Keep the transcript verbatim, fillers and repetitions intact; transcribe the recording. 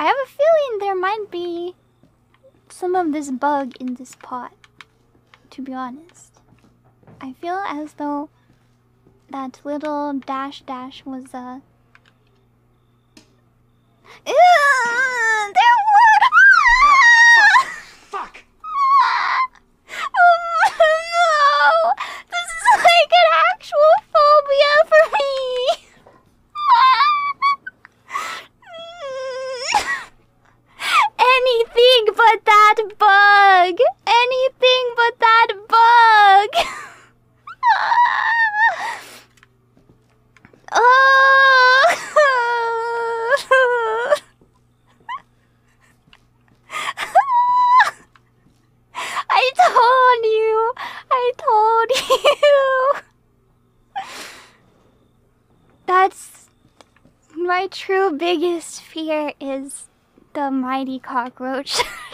I have a feeling there might be some of this bug in this pot, to be honest. I feel as though that little dash dash was a... Ew, there were... Oh, fuck! Oh no! This is like an actual phobia for me! Anything but that bug! Anything but that bug! Oh! I told you! I told you! That's... my true biggest fear is... the mighty cockroach.